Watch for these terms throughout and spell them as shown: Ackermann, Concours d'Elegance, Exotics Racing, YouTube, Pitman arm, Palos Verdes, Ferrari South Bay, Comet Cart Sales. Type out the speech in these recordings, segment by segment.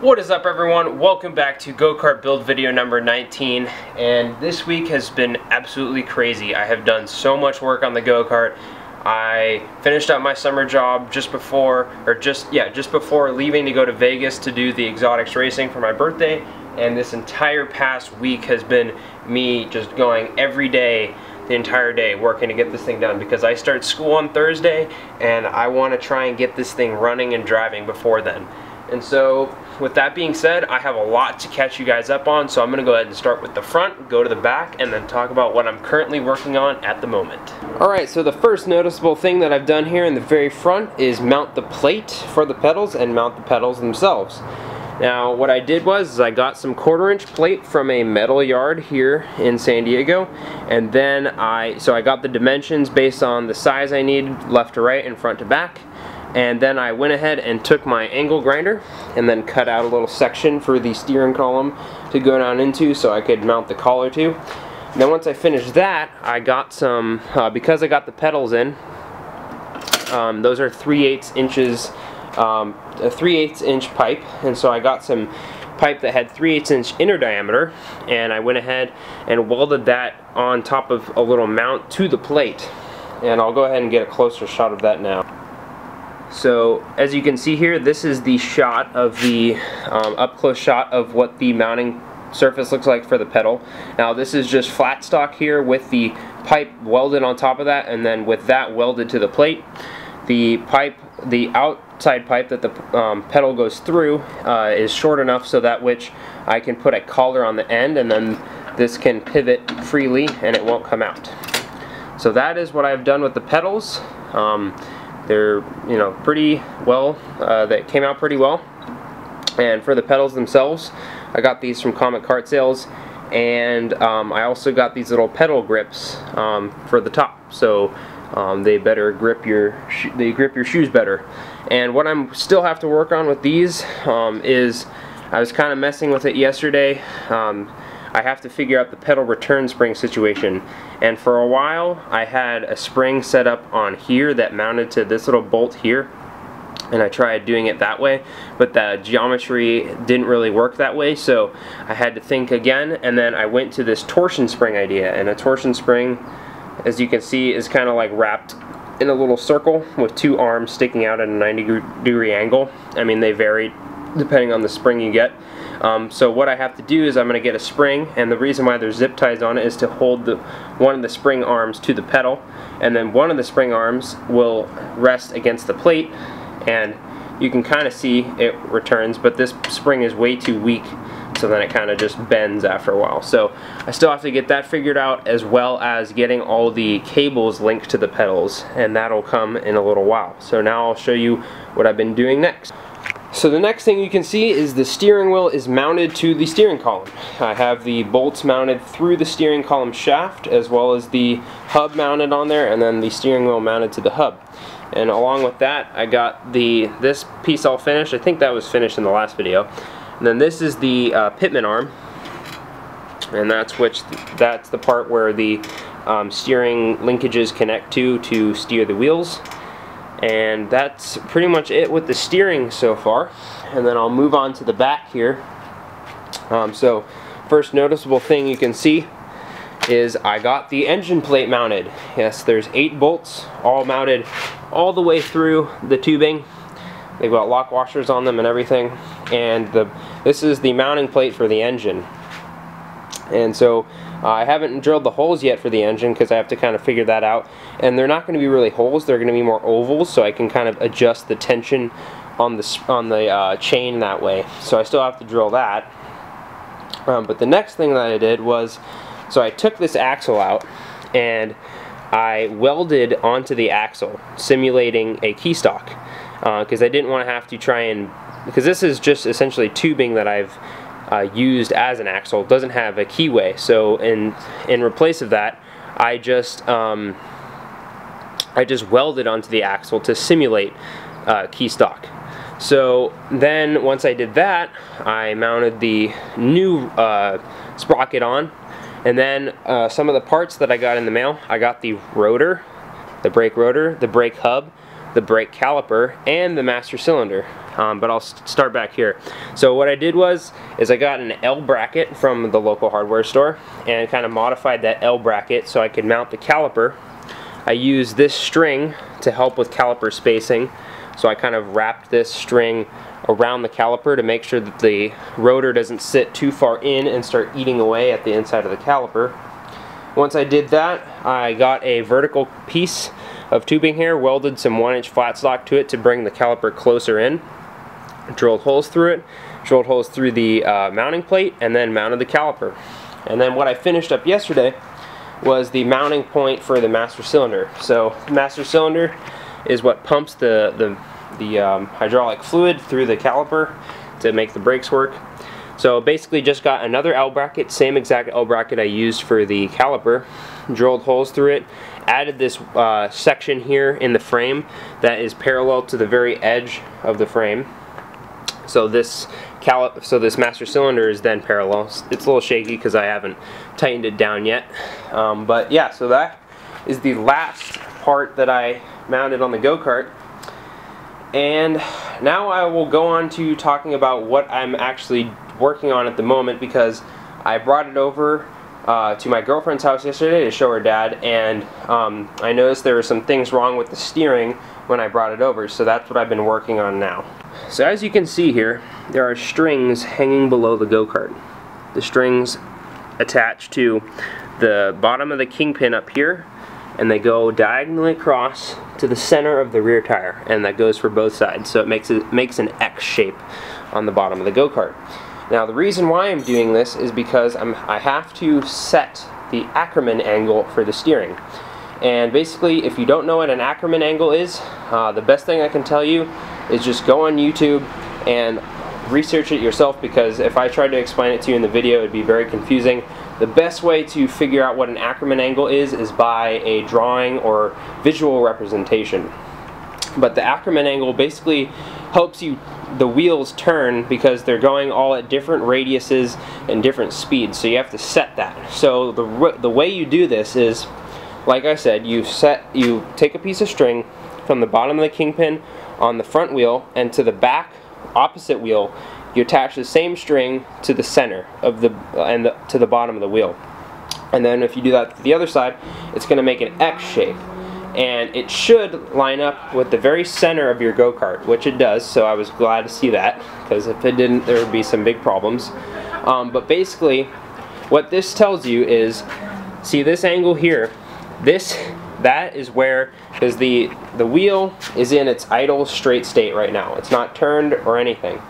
What is up, everyone? Welcome back to go-kart build video number 19, and this week has been absolutely crazy. I have done so much work on the go-kart. I finished up my summer job just before leaving to go to Vegas to do the Exotics Racing for my birthday, and this entire past week has been me just going every day, the entire day, working to get this thing done, because I start school on Thursday and I want to try and get this thing running and driving before then. And so, with that being said, I have a lot to catch you guys up on, so I'm going to go ahead and start with the front, go to the back, and then talk about what I'm currently working on at the moment. Alright, so the first noticeable thing that I've done here in the very front is mount the plate for the pedals and mount the pedals themselves. Now, what I did was I got some 1/4-inch plate from a metal yard here in San Diego, and then I got the dimensions based on the size I needed, left to right and front to back. And then I went ahead and took my angle grinder and then cut out a little section for the steering column to go down into so I could mount the collar to. And then once I finished that, I got some, because I got the pedals in, those are 3/8 inches, a 3/8 inch pipe, and so I got some pipe that had 3/8 inch inner diameter, and I went ahead and welded that on top of a little mount to the plate. And I'll go ahead and get a closer shot of that now. So as you can see here, this is the shot of the up-close shot of what the mounting surface looks like for the pedal. Now this is just flat stock here with the pipe welded on top of that, and then with that welded to the plate. The pipe, the outside pipe that the pedal goes through is short enough so that which I can put a collar on the end, and then this can pivot freely and it won't come out. So that is what I've done with the pedals. They're, you know, pretty well, that came out pretty well. And for the pedals themselves, I got these from Comet Cart Sales, and I also got these little pedal grips for the top, so they grip your shoes better. And what I'm still have to work on with these is, I was kind of messing with it yesterday. I have to figure out the pedal return spring situation. And for a while I had a spring set up on here that mounted to this little bolt here, and I tried doing it that way, but the geometry didn't really work that way, so I had to think again, and then I went to this torsion spring idea. And a torsion spring, as you can see, is kind of like wrapped in a little circle with two arms sticking out at a 90-degree angle. I mean, they vary depending on the spring you get. So what I have to do is I'm going to get a spring, and the reason why there's zip ties on it is to hold one of the spring arms to the pedal, and then one of the spring arms will rest against the plate, and you can kind of see it returns, but this spring is way too weak, so then it kind of just bends after a while. So I still have to get that figured out, as well as getting all the cables linked to the pedals, and that'll come in a little while. So now I'll show you what I've been doing next. So the next thing you can see is the steering wheel is mounted to the steering column. I have the bolts mounted through the steering column shaft, as well as the hub mounted on there, and then the steering wheel mounted to the hub. And along with that, I got this piece all finished. I think that was finished in the last video. And then this is the pitman arm, and that's the part where the steering linkages connect to steer the wheels. And that's pretty much it with the steering so far, and then I'll move on to the back here. So first noticeable thing you can see is I got the engine plate mounted. Yes, there's 8 bolts all mounted all the way through the tubing. They've got lock washers on them and everything, and this is the mounting plate for the engine. And so I haven't drilled the holes yet for the engine, because I have to kind of figure that out, and they're not going to be really holes, they're going to be more ovals, so I can kind of adjust the tension on the chain that way. So I still have to drill that, but the next thing that I did was, so I took this axle out and I welded onto the axle, simulating a key stock, because I didn't want to have to try and, because this is just essentially tubing that I've used as an axle, doesn't have a keyway. So in replace of that, I just welded onto the axle to simulate key stock. So then once I did that, I mounted the new sprocket on, and then some of the parts that I got in the mail, I got the rotor, the brake hub, the brake caliper and the master cylinder. But I'll start back here. So what I did was, is I got an L bracket from the local hardware store and kind of modified that L bracket so I could mount the caliper. I used this string to help with caliper spacing. So I kind of wrapped this string around the caliper to make sure that the rotor doesn't sit too far in and start eating away at the inside of the caliper. Once I did that, I got a vertical piece of tubing here, welded some 1-inch flat stock to it to bring the caliper closer in, drilled holes through it, drilled holes through the mounting plate, and then mounted the caliper. And then what I finished up yesterday was the mounting point for the master cylinder. So the master cylinder is what pumps the hydraulic fluid through the caliper to make the brakes work. So basically just got another L bracket, same exact L bracket I used for the caliper, drilled holes through it, added this section here in the frame that is parallel to the very edge of the frame. So this master cylinder is then parallel. It's a little shaky because I haven't tightened it down yet. But yeah, so that is the last part that I mounted on the go-kart. And now I will go on to talking about what I'm actually working on at the moment, because I brought it over to my girlfriend's house yesterday to show her dad, and I noticed there were some things wrong with the steering when I brought it over, so that's what I've been working on now. So as you can see here, there are strings hanging below the go-kart. The strings attach to the bottom of the kingpin up here, and they go diagonally across to the center of the rear tire, and that goes for both sides, so it makes an X shape on the bottom of the go-kart. Now the reason why I'm doing this is because I have to set the Ackermann angle for the steering. And basically, if you don't know what an Ackermann angle is, the best thing I can tell you is just go on YouTube and research it yourself, because if I tried to explain it to you in the video, it'd be very confusing. The best way to figure out what an Ackermann angle is by a drawing or visual representation. But the Ackermann angle basically helps you, the wheels turn because they're going all at different radiuses and different speeds, so you have to set that. So the way you do this is, like I said, you take a piece of string from the bottom of the kingpin on the front wheel, and to the back opposite wheel you attach the same string to the center of to the bottom of the wheel. And then if you do that to the other side, it's going to make an X shape, and it should line up with the very center of your go-kart, which it does, so I was glad to see that, because if it didn't, there would be some big problems. But basically what this tells you is, see this angle here, that is where, because the wheel is in its idle straight state right now. It's not turned or anything.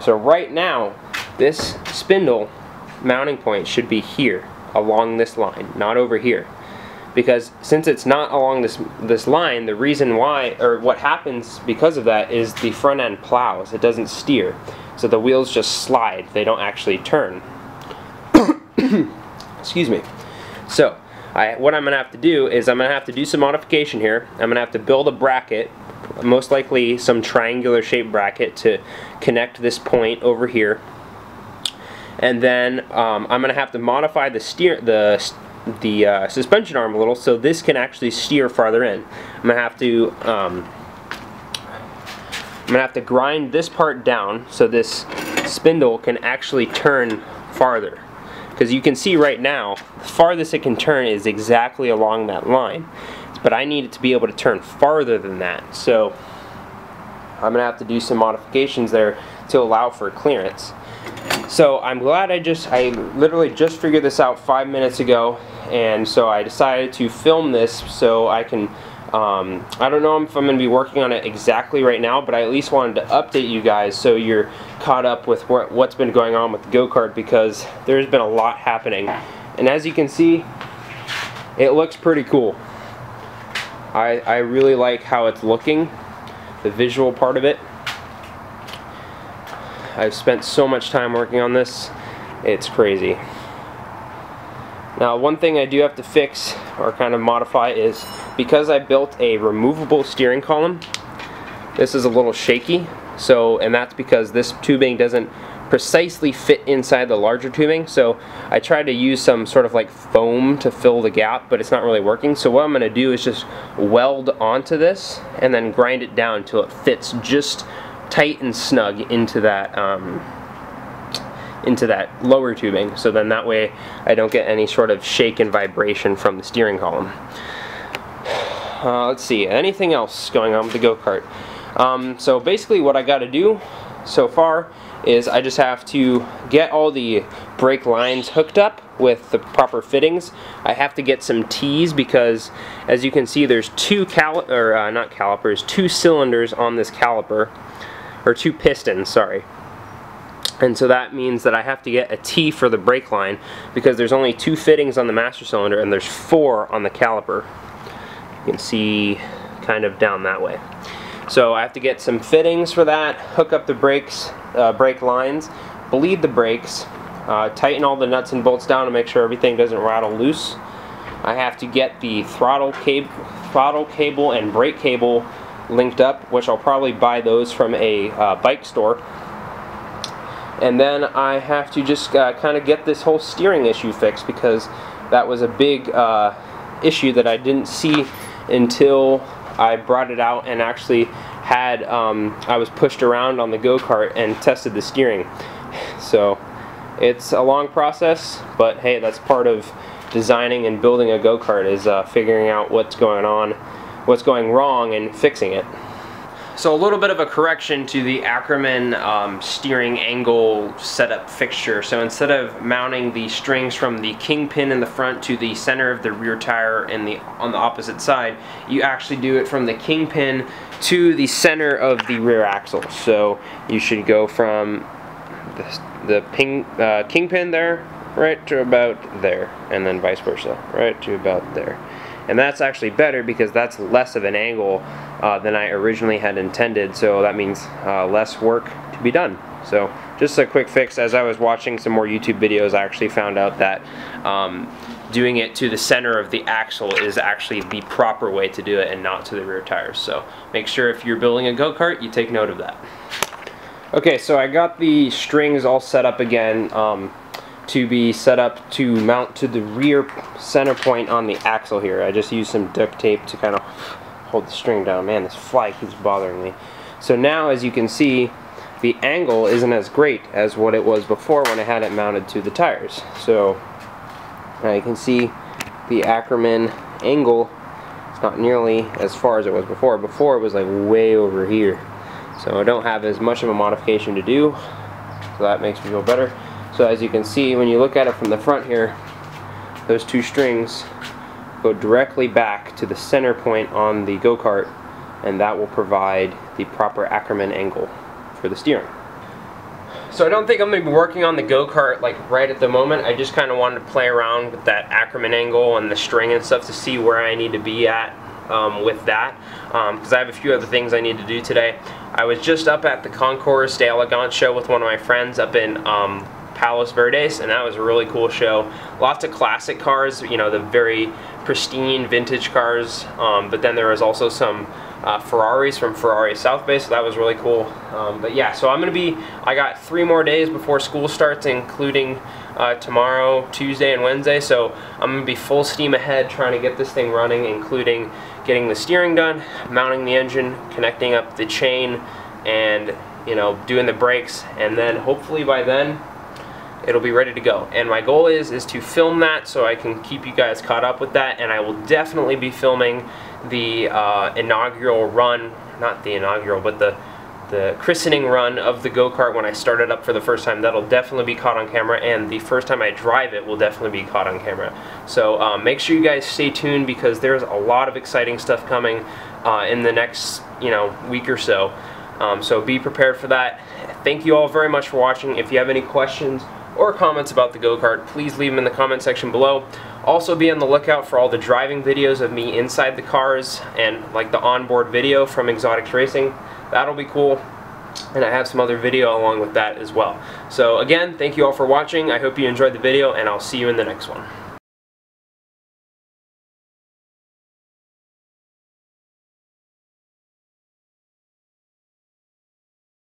So right now, this spindle mounting point should be here, along this line, not over here. Because since it's not along this line, the reason why, or what happens because of that, is the front end plows. It doesn't steer. So the wheels just slide. They don't actually turn. Excuse me. So what I'm going to have to do is I'm going to have to do some modification here. I'm going to have to build a bracket, most likely some triangular shaped bracket, to connect this point over here. And then I'm going to have to modify the suspension arm a little so this can actually steer farther in. I'm gonna have to grind this part down so this spindle can actually turn farther. Because you can see right now, the farthest it can turn is exactly along that line. But I need it to be able to turn farther than that. So I'm gonna have to do some modifications there to allow for clearance. So I'm glad I literally just figured this out 5 minutes ago, and so I decided to film this so I can, I don't know if I'm going to be working on it exactly right now, but I at least wanted to update you guys so you're caught up with what's been going on with the go-kart, because there's been a lot happening. And as you can see, it looks pretty cool. I really like how it's looking, the visual part of it. I've spent so much time working on this, it's crazy. Now one thing I do have to fix, or kind of modify, is because I built a removable steering column, this is a little shaky, so, and that's because this tubing doesn't precisely fit inside the larger tubing, so I tried to use some sort of like foam to fill the gap, but it's not really working. So what I'm going to do is just weld onto this and then grind it down until it fits just tight and snug into that lower tubing, so then that way I don't get any sort of shake and vibration from the steering column. Let's see, anything else going on with the go-kart? So basically what I got to do so far is I just have to get all the brake lines hooked up with the proper fittings. I have to get some T's because, as you can see, there's two cylinders on this caliper, or two pistons, sorry. And so that means that I have to get a T for the brake line because there's only two fittings on the master cylinder and there's four on the caliper. You can see kind of down that way. So I have to get some fittings for that, hook up the brakes, brake lines, bleed the brakes, tighten all the nuts and bolts down to make sure everything doesn't rattle loose. I have to get the throttle cable and brake cable linked up, which I'll probably buy those from a bike store. And then I have to just kind of get this whole steering issue fixed because that was a big issue that I didn't see until I brought it out and actually had, I was pushed around on the go-kart and tested the steering. So it's a long process, but hey, that's part of designing and building a go-kart, is figuring out what's going on, what's going wrong, and fixing it. So a little bit of a correction to the Ackermann steering angle setup fixture. So instead of mounting the strings from the kingpin in the front to the center of the rear tire and on the opposite side, you actually do it from the kingpin to the center of the rear axle. So you should go from the kingpin there right to about there, and then vice versa, right to about there. And that's actually better because that's less of an angle than I originally had intended, so that means less work to be done. So just a quick fix. As I was watching some more YouTube videos, I actually found out that doing it to the center of the axle is actually the proper way to do it and not to the rear tires. So make sure if you're building a go-kart, you take note of that. Okay, so I got the strings all set up again. To be set up to mount to the rear center point on the axle here. I just used some duct tape to kind of hold the string down. Man, this fly keeps bothering me. So now, as you can see, the angle isn't as great as what it was before when I had it mounted to the tires. So you can see the Ackermann angle, it's not nearly as far as it was before. Before it was like way over here. So I don't have as much of a modification to do, so that makes me feel better. So as you can see, when you look at it from the front here, those two strings go directly back to the center point on the go-kart, and that will provide the proper Ackermann angle for the steering. So I don't think I'm going to be working on the go-kart like right at the moment. I just kind of wanted to play around with that Ackermann angle and the string and stuff to see where I need to be at with that, because I have a few other things I need to do today. I was just up at the Concours d'Elegance show with one of my friends up in Palos Verdes, and that was a really cool show. Lots of classic cars, you know, the very pristine vintage cars, but then there was also some Ferraris from Ferrari South Bay, so that was really cool. But yeah, so I got 3 more days before school starts, including tomorrow, Tuesday, and Wednesday, so I'm going to be full steam ahead trying to get this thing running, including getting the steering done, mounting the engine, connecting up the chain, and, you know, doing the brakes, and then hopefully by then it'll be ready to go. And my goal is to film that so I can keep you guys caught up with that, and I will definitely be filming the inaugural run, not the inaugural, but the christening run of the go-kart when I start it up for the first time. That'll definitely be caught on camera, and the first time I drive it will definitely be caught on camera. So make sure you guys stay tuned because there's a lot of exciting stuff coming in the next, you know, week or so. So be prepared for that. Thank you all very much for watching. If you have any questions or comments about the go-kart, please leave them in the comment section below. Also be on the lookout for all the driving videos of me inside the cars and like the onboard video from Exotics Racing. That'll be cool, and I have some other video along with that as well. So again, thank you all for watching. I hope you enjoyed the video, and I'll see you in the next one.